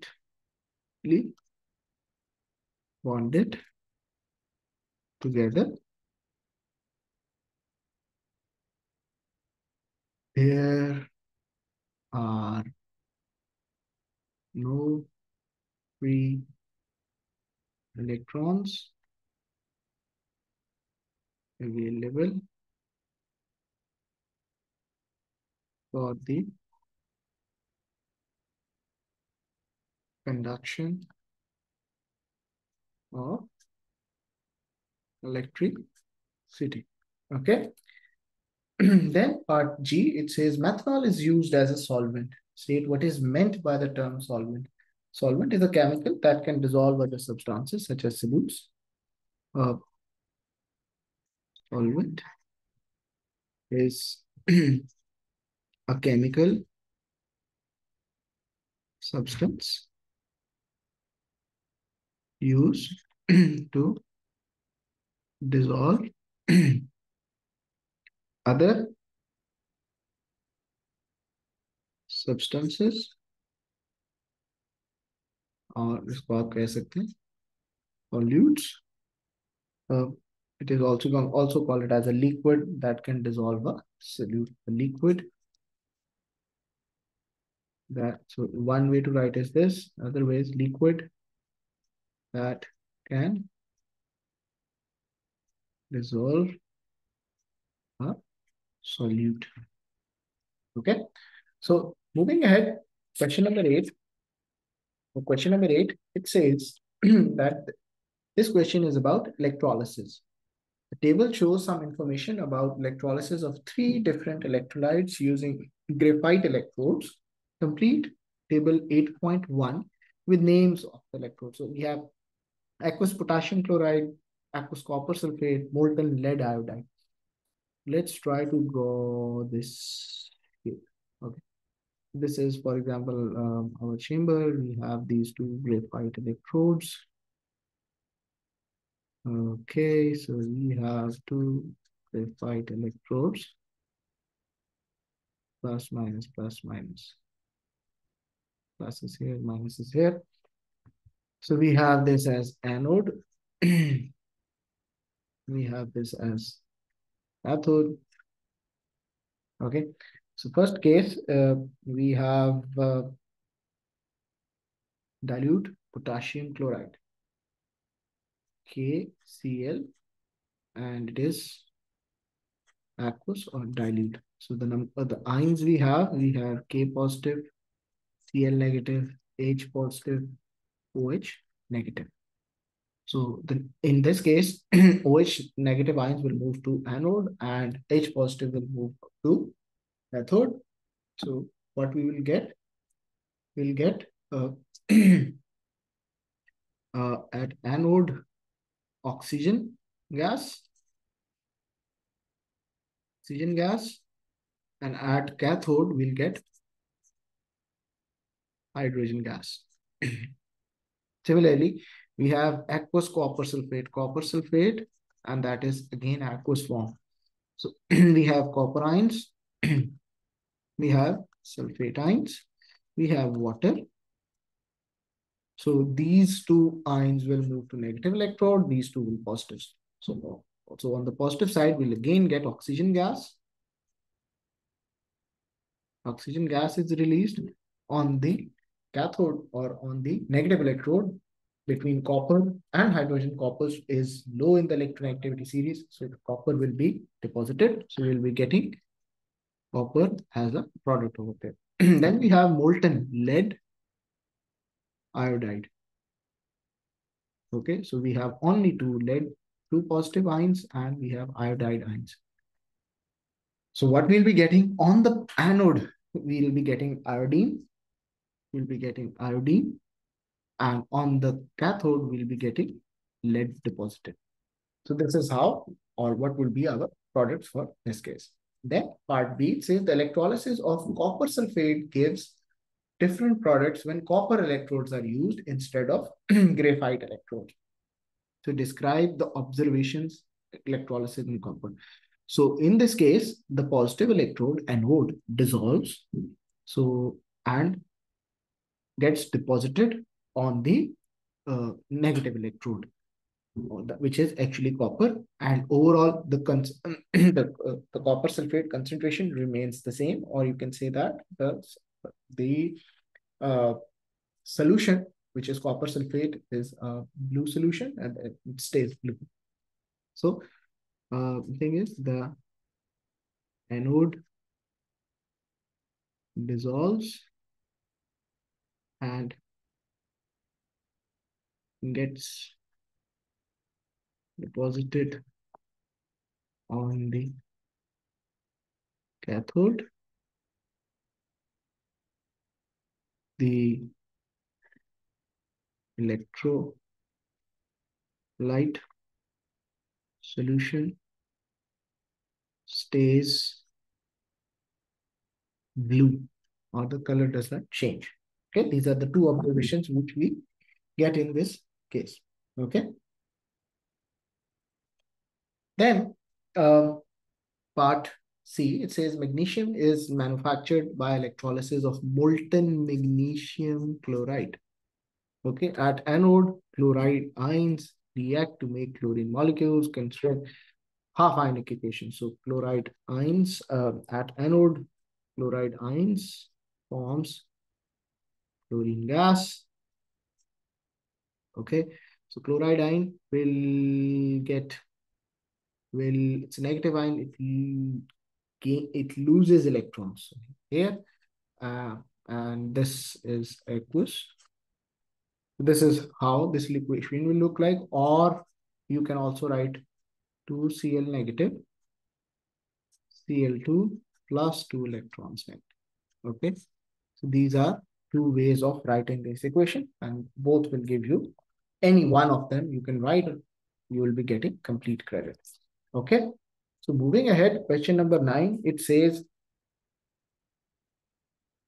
bonded together. There are no free electrons available for the conduction of electricity. Okay. Then part G, it says methanol is used as a solvent. State what is meant by the term solvent. Solvent is a chemical that can dissolve other substances such as solutes. Uh, solvent is a chemical substance used to dissolve other substances, और इसको आप कह सकते हैं pollutes. Uh, it is also also called as a liquid that can dissolve a solute, a liquid. That so one way to write is this. Other way is liquid that can dissolve a solute. Okay. So moving ahead, question number eight. So question number eight. It says that this question is about electrolysis. The table shows some information about electrolysis of three different electrolytes using graphite electrodes. Complete table eight point one with names of the electrodes. So we have aqueous potassium chloride, aqueous copper sulfate, molten lead iodide. Let's try to draw this here. Okay. This is, for example, um, our chamber. We have these two graphite electrodes. Okay, so we have two graphite electrodes. Plus, minus, plus, minus. Plus is here, minus is here. So we have this as anode. We have this as cathode. Okay. So first case, uh, we have uh, dilute potassium chloride, KCl, and it is aqueous or dilute. So the number of the ions we have, we have K positive, Cl negative, H positive, OH negative. So the, in this case, OH negative ions will move to anode and H positive will move to cathode. So what we will get, we'll get uh, uh, at anode oxygen gas, oxygen gas, and at cathode we'll get hydrogen gas. Similarly, we have aqueous copper sulfate, copper sulfate, and that is again aqueous form. So we have copper ions, we have sulfate ions, we have water. So these two ions will move to negative electrode, these two will positive. So, so on the positive side, we'll again get oxygen gas. Oxygen gas is released on the cathode or on the negative electrode. Between copper and hydrogen, copper is low in the electronegativity series, so copper will be deposited. So we'll be getting copper as a product over there. Then we have molten lead iodide. Okay, so we have only two lead, two positive ions, and we have iodide ions. So what we'll be getting on the anode, we'll be getting iodine. We'll be getting iodine. And on the cathode, we'll be getting lead deposited. So this is how or what will be our products for this case. Then part B says the electrolysis of copper sulfate gives different products when copper electrodes are used instead of graphite electrodes. To describe the observations, electrolysis in copper. So in this case, the positive electrode, anode, dissolves so and gets deposited on the uh, negative electrode, which is actually copper, and overall the, the, uh, the copper sulfate concentration remains the same, or you can say that the, the uh, solution, which is copper sulfate, is a blue solution and it stays blue. So uh, the thing is, the anode dissolves and gets deposited on the cathode. The electrolyte solution stays blue, or the color does not change. Okay, these are the two observations which we get in this case. Okay. Then uh, part C, it says magnesium is manufactured by electrolysis of molten magnesium chloride. Okay, at anode, chloride ions react to make chlorine molecules, construct half ionic equation. So chloride ions uh, at anode, chloride ions forms chlorine gas. Okay, so chloride ion will get, will it's a negative ion, it gain, it loses electrons here, uh, and this is aqueous. This is how this liquefaction will look like, or you can also write two C l negative, C l two plus two electrons negative. Okay, so these are two ways of writing this equation, and both will give you, any one of them you can write, you will be getting complete credit. Okay, so moving ahead, question number nine, it says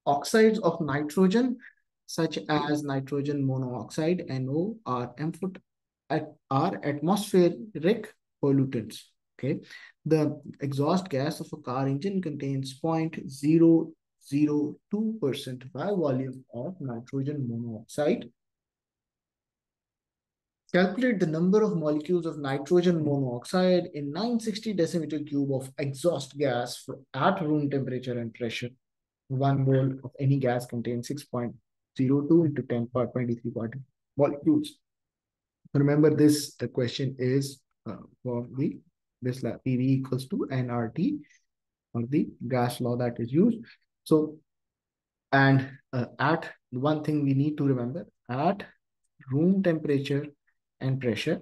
oxides of nitrogen such as nitrogen monoxide N O are atmospheric pollutants. Okay, the exhaust gas of a car engine contains zero point zero zero two percent by volume of nitrogen monoxide. Calculate the number of molecules of nitrogen monoxide in nine hundred sixty decimeter cube of exhaust gas for at room temperature and pressure. One mole of any gas contains six point zero two into ten power twenty-three molecules. Remember this, the question is uh, for the this P V equals to N R T, or the gas law that is used. So, and uh, at one thing we need to remember, at room temperature and pressure,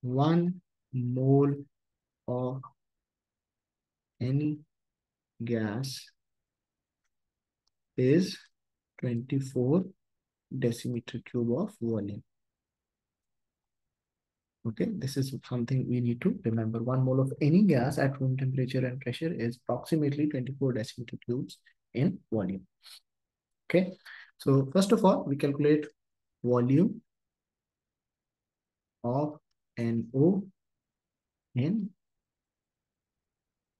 one mole of any gas is twenty-four decimeter cube of volume. Okay, this is something we need to remember. One mole of any gas at room temperature and pressure is approximately twenty-four decimeter cubes in volume. Okay, so first of all, we calculate volume of N O in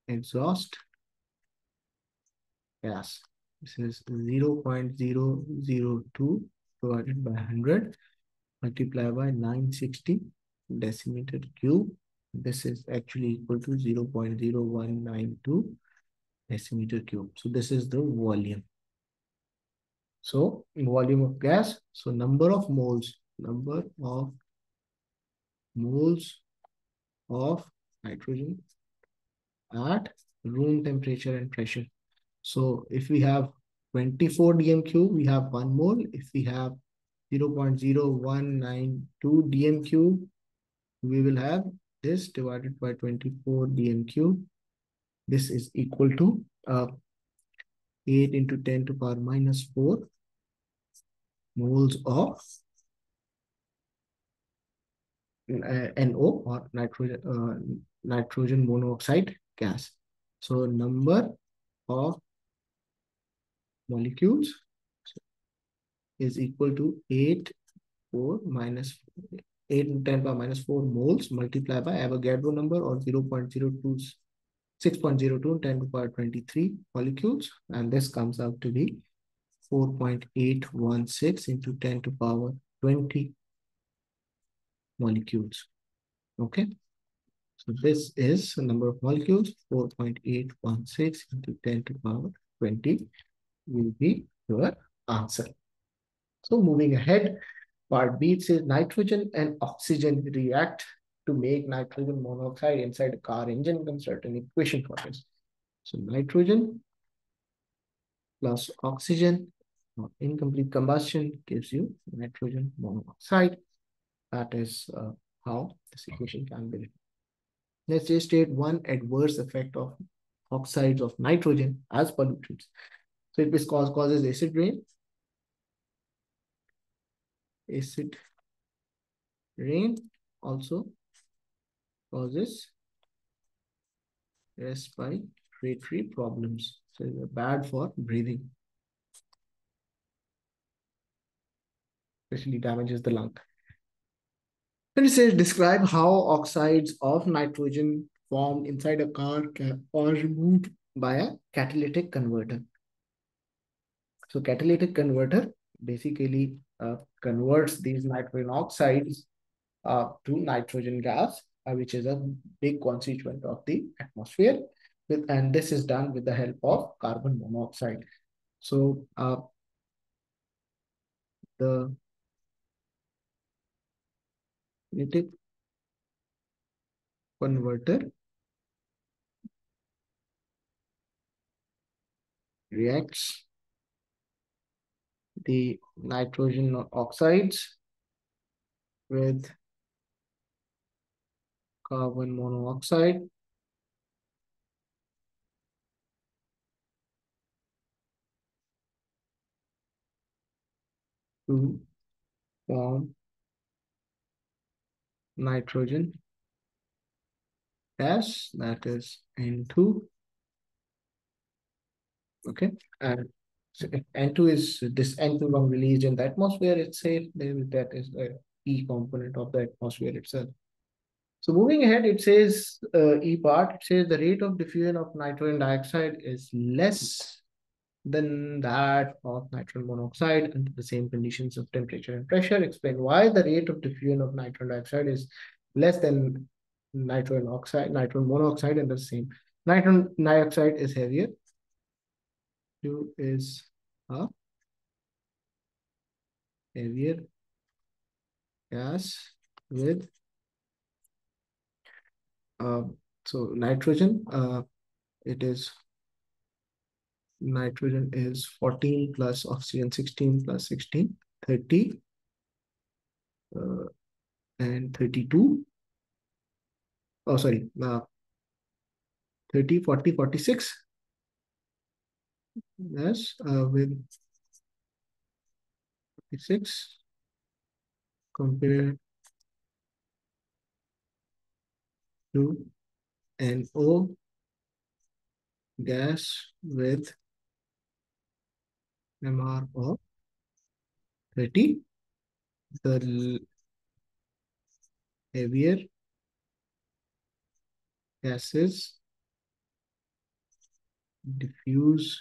exhaust gas. This is zero point zero zero two divided by one hundred multiplied by nine hundred sixty decimeter cube. This is actually equal to zero point zero one nine two decimeter cube. So this is the volume. So volume of gas. So number of moles, number of moles of nitrogen at room temperature and pressure. So if we have twenty-four D M Q, we have one mole. If we have zero point zero one nine two D M Q, we will have this divided by twenty-four D M Q. This is equal to uh, eight into ten to power minus four moles of uh, N O or nitrogen, uh, nitrogen monoxide gas. So number of molecules is equal to eight, four, minus eight to ten power minus four moles multiplied by Avogadro number or zero point zero two, six point zero two ten to power twenty-three molecules, and this comes out to be four point eight one six into ten to power twenty molecules. Okay, so this is the number of molecules, four point eight one six into ten to power twenty will be your answer. So moving ahead, part B, it says nitrogen and oxygen react to make nitrogen monoxide inside a car engine. Construct an equation for this. So nitrogen plus oxygen or incomplete combustion gives you nitrogen monoxide. That is uh, how this equation can be written. Let's just state one adverse effect of oxides of nitrogen as pollutants. So it cause, causes acid rain. Acid rain also causes respiration. respiratory problems. So they're bad for breathing. Especially damages the lung. Then it says, describe how oxides of nitrogen formed inside a car are removed by a catalytic converter. So catalytic converter basically uh, converts these nitrogen oxides uh, to nitrogen gas, uh, which is a big constituent of the atmosphere. With, and this is done with the help of carbon monoxide. So uh, the catalytic converter reacts the nitrogen oxides with carbon monoxide to form nitrogen gas, that is N two. Okay, and so if N two is this N two one released in the atmosphere, it's safe. That is the E component of the atmosphere itself. So moving ahead, it says uh, E part. It says the rate of diffusion of nitrogen dioxide is less than that of nitrogen monoxide under the same conditions of temperature and pressure. Explain why the rate of diffusion of nitrogen dioxide is less than nitrogen oxide, nitrogen monoxide under the same. Nitrogen dioxide is heavier. Two is a heavier gas with uh, so nitrogen. Uh, it is nitrogen is fourteen plus oxygen, sixteen plus sixteen, thirty, uh, and thirty-two. Oh, sorry, uh, thirty, forty, forty-six. Yes, uh, with forty-six compared to N O gas with M R of thirty. The heavier gases diffuse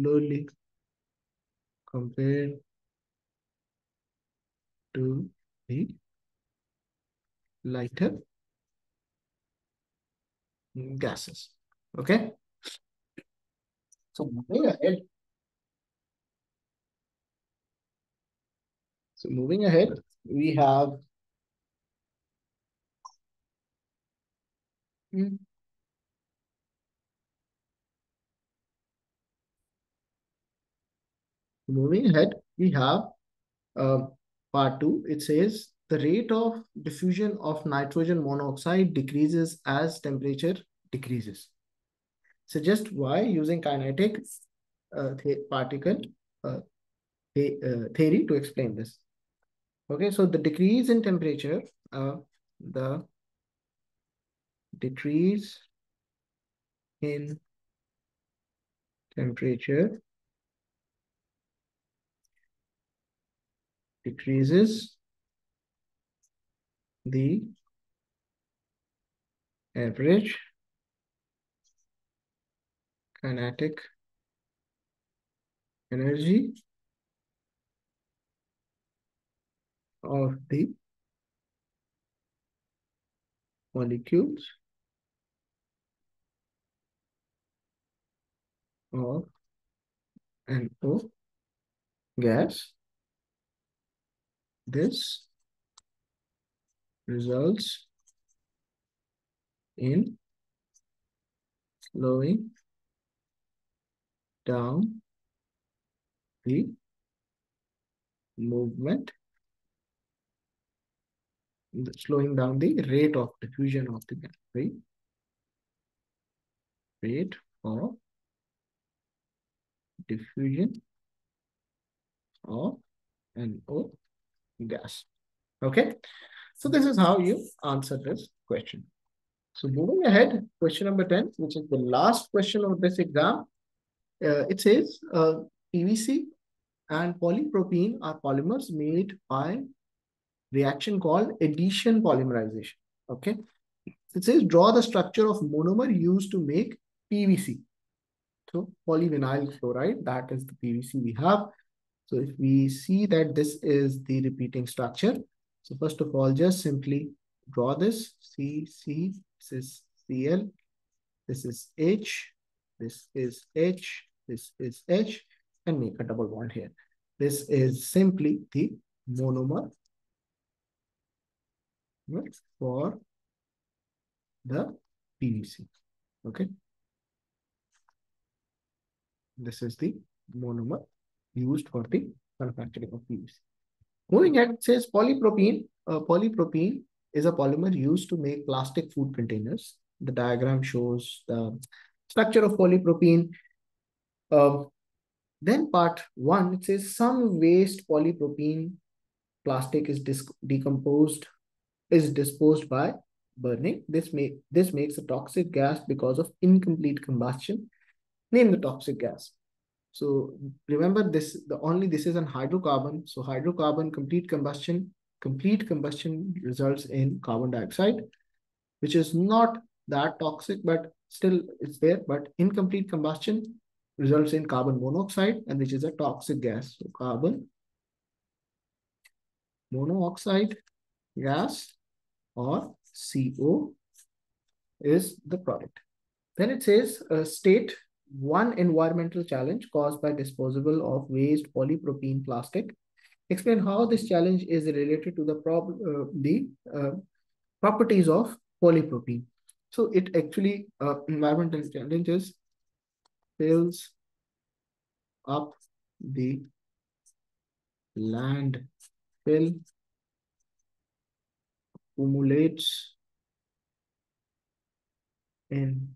slowly compared to the lighter gases. Okay. So moving ahead. So moving ahead, we have hmm. Moving ahead, we have uh, part two. It says the rate of diffusion of nitrogen monoxide decreases as temperature decreases. Suggest why using kinetic uh, the particle uh, the, uh, theory to explain this. Okay, so the decrease in temperature, uh, the decrease in temperature decreases the average kinetic energy of the molecules of N O gas. This results in slowing down the movement, slowing down the rate of diffusion of the gas, right? Rate of diffusion of N O gas. Okay, so this is how you answer this question. So moving ahead, question number ten, which is the last question of this exam. Uh, it says uh, P V C and polypropene are polymers made by reaction called addition polymerization. Okay. It says draw the structure of monomer used to make P V C. So polyvinyl chloride, that is the P V C we have. So if we see that this is the repeating structure. So first of all, just simply draw this. C, C, this is Cl, this is H, this is H, this is H, and make a double bond here. This is simply the monomer for the P V C. Okay. This is the monomer used for the manufacturing of P V C. Moving ahead, it says polypropene. Uh, polypropene is a polymer used to make plastic food containers. The diagram shows the structure of polypropene. Uh, then part one, it says some waste polypropene plastic is decomposed, is disposed by burning. This, make, this makes a toxic gas because of incomplete combustion. Name the toxic gas. So remember this, the only this is an hydrocarbon. So hydrocarbon, complete combustion, complete combustion results in carbon dioxide, which is not that toxic, but still it's there. But incomplete combustion results in carbon monoxide, and which is a toxic gas. So carbon monoxide gas or C O is the product. Then it says uh, state one environmental challenge caused by disposal of waste polypropene plastic. Explain how this challenge is related to the prob uh, the uh, properties of polypropene. So it actually uh, environmental challenges fills up the landfill, accumulates in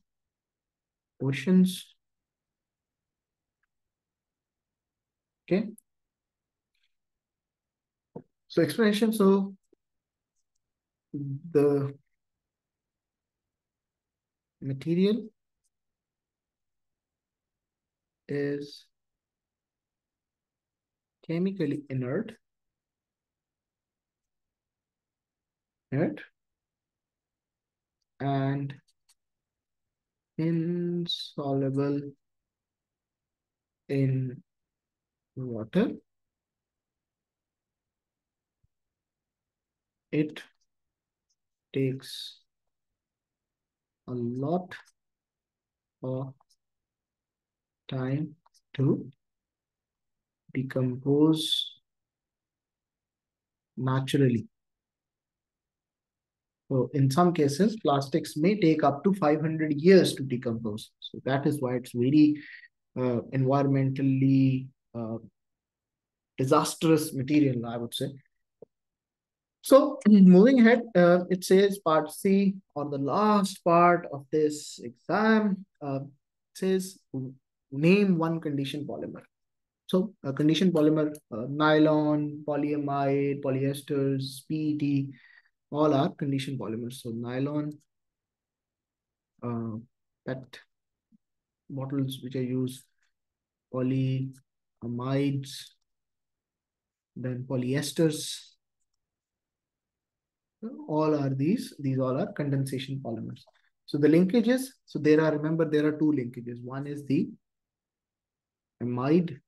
oceans. Okay. So explanation. So the material is chemically inert, inert and insoluble in water. It takes a lot of time to decompose naturally. So in some cases, plastics may take up to five hundred years to decompose. So that is why it's very uh, environmentally uh, disastrous material, I would say. So moving ahead, uh, it says part C, or the last part of this exam, uh, it says name one condition polymer. So a condition polymer, uh, nylon, polyamide, polyesters, P E T, all are condition polymers. So nylon, uh, P E T bottles which are used, polyamides, then polyesters. All are these, these all are condensation polymers. So the linkages, so there are, remember there are two linkages. One is the amide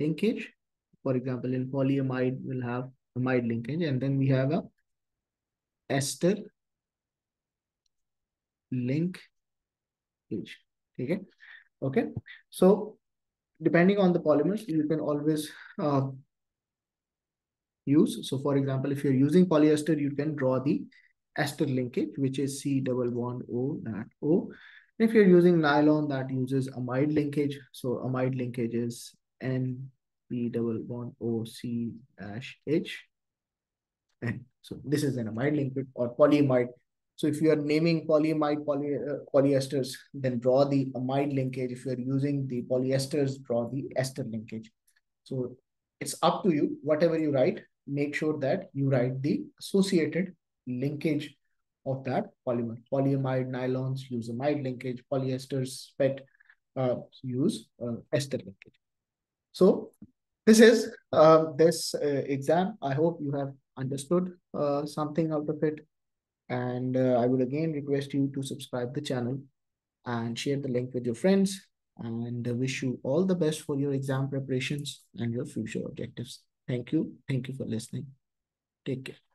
linkage. For example, in polyamide, we'll have amide linkage, and then we have a ester linkage. Okay. Okay. So depending on the polymers, you can always uh, use. So for example, if you're using polyester, you can draw the ester linkage, which is C double bond O, that O. And if you're using nylon, that uses amide linkage. So amide linkage is N B double bond O C dash H N. So this is an amide linkage or polyamide. So if you are naming polyamide poly, uh, polyesters, then draw the amide linkage. If you're using the polyesters, draw the ester linkage. So it's up to you, whatever you write, make sure that you write the associated linkage of that polymer. Polyamide, nylons use amide linkage, polyesters, P E T uh, use uh, ester linkage. So this is uh, this uh, exam. I hope you have understood uh, something out of it. And uh, I would again request you to subscribe the channel and share the link with your friends, and wish you all the best for your exam preparations and your future objectives. Thank you. Thank you for listening. Take care.